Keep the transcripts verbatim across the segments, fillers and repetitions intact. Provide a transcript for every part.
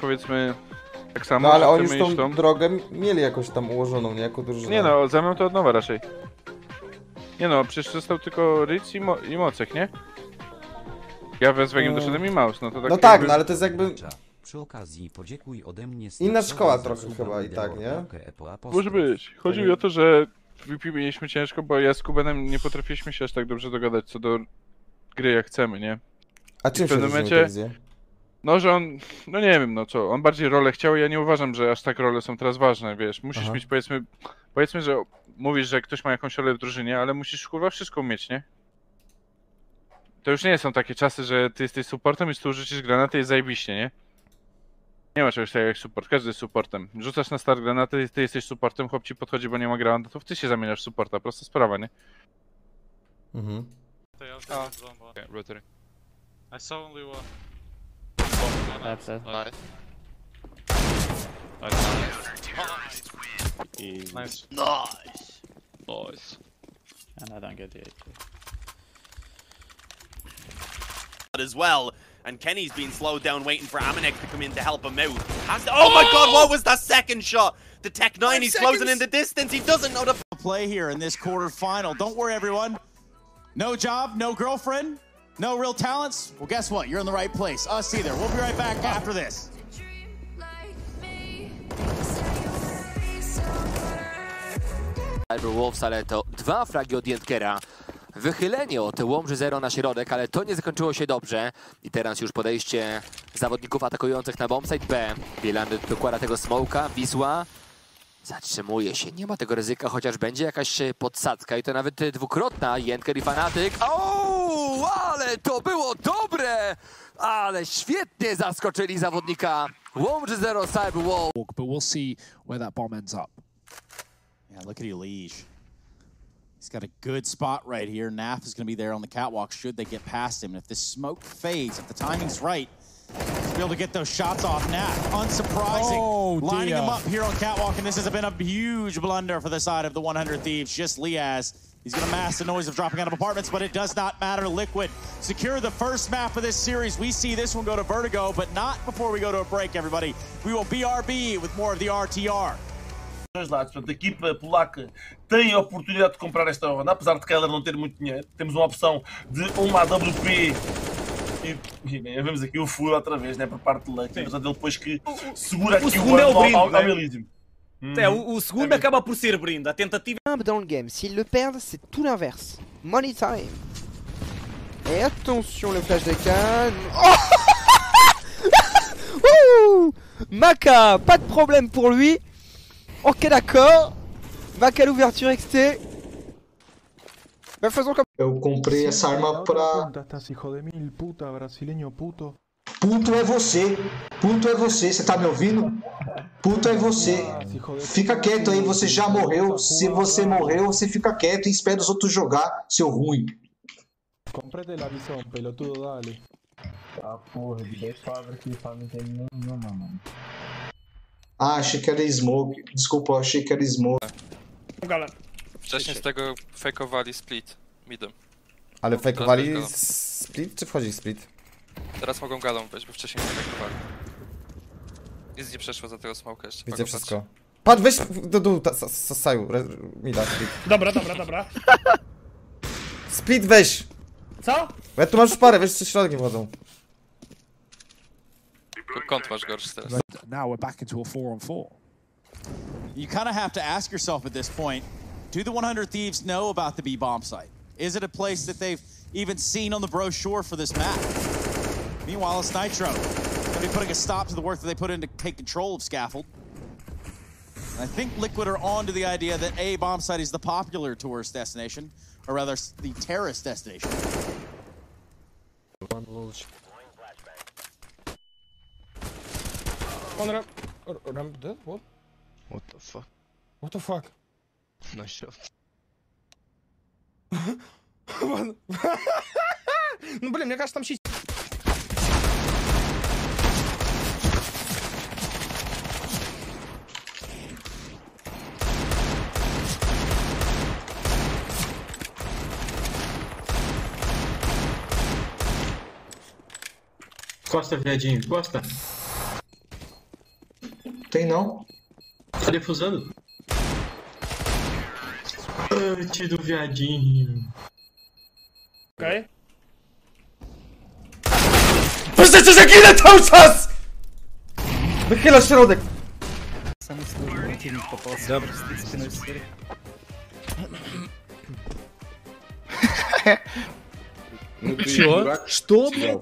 Powiedzmy tak samo. No ale oni już tą, tą drogę mieli jakoś tam ułożoną, nie? Jako drużyna. Nie no, ze mną to od nowa raczej. Nie no, przecież został tylko Ryc i, mo i Mocek, nie? Ja wezwę nim doszedłem i Maus, no to tak. No tak, jakby... no ale to jest jakby... Przy okazji podziękuj ode mnie... Inna szkoła trochę chyba i tak, nie? Może być. Chodzi mi o to, że w V P mieliśmy ciężko, bo ja z Kubenem nie potrafiliśmy się aż tak dobrze dogadać co do gry jak chcemy, nie? A czym się momencie... No, że on, no nie wiem, no co, on bardziej rolę chciał i ja nie uważam, że aż tak role są teraz ważne, wiesz, musisz Aha. mieć, powiedzmy, powiedzmy, że mówisz, że ktoś ma jakąś rolę w drużynie, ale musisz, kurwa, wszystko umieć, nie? To już nie są takie czasy, że ty jesteś supportem i tu rzucisz granaty i jest zajebiście, nie? Nie ma czegoś takiego jak support, każdy jest supportem. Rzucasz na start granaty, ty jesteś supportem, chłop ci podchodzi, bo nie ma granatów, ty się zamieniasz w supporta, prosta sprawa, nie? Mhm. To ja już okay, I saw only one. That's it. Nice. Nice. Nice. Nice. Nice. Nice. And I don't get the H P. As well. And Kenny's been slowed down waiting for Amanek to come in to help him out. Has to, oh, oh my god, what was that second shot? The Tech nine, he's closing in the distance. He doesn't know the play here in this quarterfinal. Don't worry, everyone. No job, no girlfriend. No real talents? Well, guess what? You're in the right place. Us either. We'll be right back after this. Wolves, ale to dwa fragi od Jankera. Wychylenie od Łomży zero na środek, ale to nie zakończyło się dobrze. I teraz już podejście zawodników atakujących na bombsite B. Bielany dokłada tego smoka, Wisła. Zatrzymuje się, nie ma tego ryzyka, chociaż będzie jakaś podsadzka i to nawet dwukrotna. Janker i Fanatyk. O, ale to było dobre! Ale świetnie zaskoczyli zawodnika. Łomży zero, Cyberwall. But we'll see where that bomb ends up. Yeah, look at ELiGE. He's got a good spot right here. N A F is going to be there on the catwalk should they get past him. And if this smoke fades, if the timing's right, be able to get those shots off Nap. Unsurprising. Oh, lining them up here on catwalk, and this has been a huge blunder for the side of the one hundred Thieves. Just Liaz. He's going to mask the noise of dropping out of apartments, but it does not matter. Liquid secure the first map of this series. We see this one go to Vertigo, but not before we go to a break, everybody. We will B R B with more of the R T R. Dois lados, portanto, a equipa polaca tem a oportunidade de comprar esta onda, apesar de Kyler não ter muito dinheiro. Temos uma opção de uma A W P. E bem, vemos aqui o furo outra vez, né, por parte de Lucky, mas ele depois que segura aqui o segundo é o brinde, ao, ao, ao né? hum. é, o, o segundo é acaba por ser brinde, a tentativa... Dans le game, s'ils le perdent, c'est tout l'inverse. Money time. Et attention le flash des cannes... Oh Maka, pas de problème pour lui. Ok d'accord. Maka l'ouverture X T. Ben faisons comme... Eu comprei essa arma pra... Puto é você, puto é você, você tá me ouvindo? Puto é você, fica quieto aí, você já morreu, se você morreu, você fica quieto e espera os outros jogar, seu ruim. Comprei a visão, pelotudo, dale. Ah porra, de dois palavras que ele fala não tem nenhuma, mano. Ah, achei que era smoke, desculpa, achei que era smoke. Galera. Wcześniej z tego fejkowali split midem. Ale fejkowali split czy wchodzi split? Teraz mogą galą wejść, bo wcześniej nie fejkowali. Nic nie przeszło za tego smoka jeszcze. Widzę wszystko. Patrz, weź do dół, saju, mida split. Dobra, dobra, dobra. Split weź! Co? Ja tu masz parę, wiesz, czy środki wchodzą. Kąt masz gorszy teraz. Now we're back into a four on four. You kinda have to ask yourself at this point, do the one hundred Thieves know about the B bomb site? Is it a place that they've even seen on the brochure for this map? Meanwhile, it's Nitro. They'll be putting a stop to the work that they put in to take control of Scaffold. And I think Liquid are on to the idea that A bomb site is the popular tourist destination, or rather, the terrorist destination. One launch. One ramp. Ramp dead? What? What the fuck? What the fuck? Nice shot. Ну блин, мне кажется, там щит. Costa, viadinho, Costa. Tem não? Cadê fusando? Ah, tiro viadinho. Okej. Przecież jak ile cały czas! Wychyla środek! Sami służby film po polsku. Dobra, ну, ты чё? Дурак, что, блядь?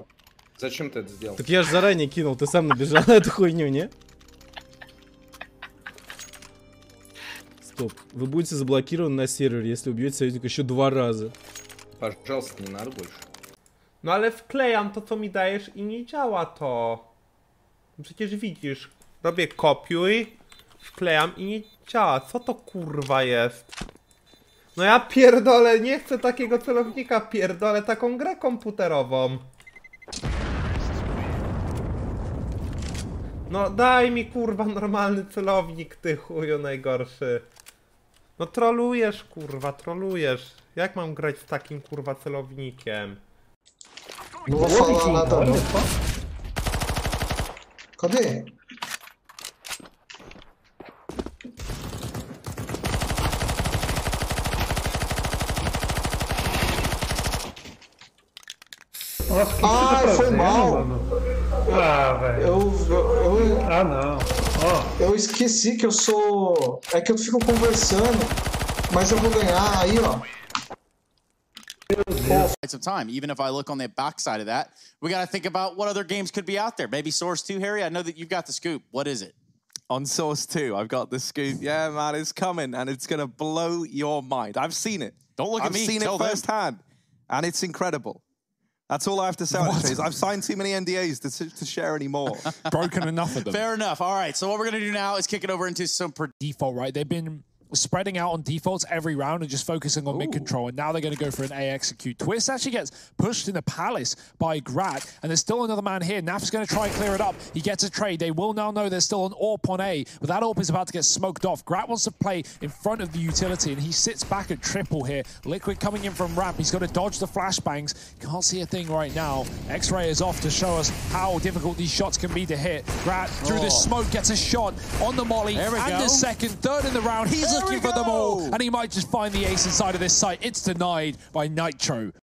Зачем ты это сделал? Так я же заранее кинул, ты сам набежал на эту хуйню, не? Стоп, вы будете заблокированы на сервере, если убьете союзника еще два раза. Пожалуйста, не надо больше. Ну, ale wklejam to, co mi dajesz i nie działa to. Przecież widzisz, robię kopiuj, wklejam i nie działa. Co to kurwa jest? No ja pierdolę, nie chcę takiego celownika, pierdolę taką grę komputerową. No daj mi kurwa normalny celownik, ty chuju najgorszy. No trolujesz kurwa, trolujesz. Jak mam grać z takim kurwa celownikiem? No fala na dole. Kody? Nossa, que ah, que tá foi mal! Ah, velho. Eu, eu, eu, ah, não. Oh. Eu esqueci que eu sou. É que eu fico conversando, mas eu vou ganhar aí, ó. Some time, even if I look on the backside of that, we got to think about what other games could be out there. Maybe Source two, Harry. I know that you've got the scoop. What is it? On Source two, I've got the scoop. Yeah, man, it's coming, and it's gonna blow your mind. I've seen it. Don't look I've at me. I've seen Tell it firsthand, and it's incredible. That's all I have to say. I've signed too many N D As to, to share anymore. Broken enough of them. Fair enough. All right. So what we're going to do now is kick it over into some default, right? They've been spreading out on defaults every round and just focusing on Ooh. mid control. And now they're going to go for an A X Q. Twist actually gets pushed in the palace by Grat. And there's still another man here. Naf's going to try and clear it up. He gets a trade. They will now know there's still an AWP on A. But that AWP is about to get smoked off. Grat wants to play in front of the utility. And he sits back at triple here. Liquid coming in from ramp. He's got to dodge the flashbangs. Can't see a thing right now. X-Ray is off to show us how difficult these shots can be to hit. Grat through oh. the smoke gets a shot on the molly. And go. the second, third in the round. He's looking for them all, and he might just find the ace inside of this site. It's denied by Nitro.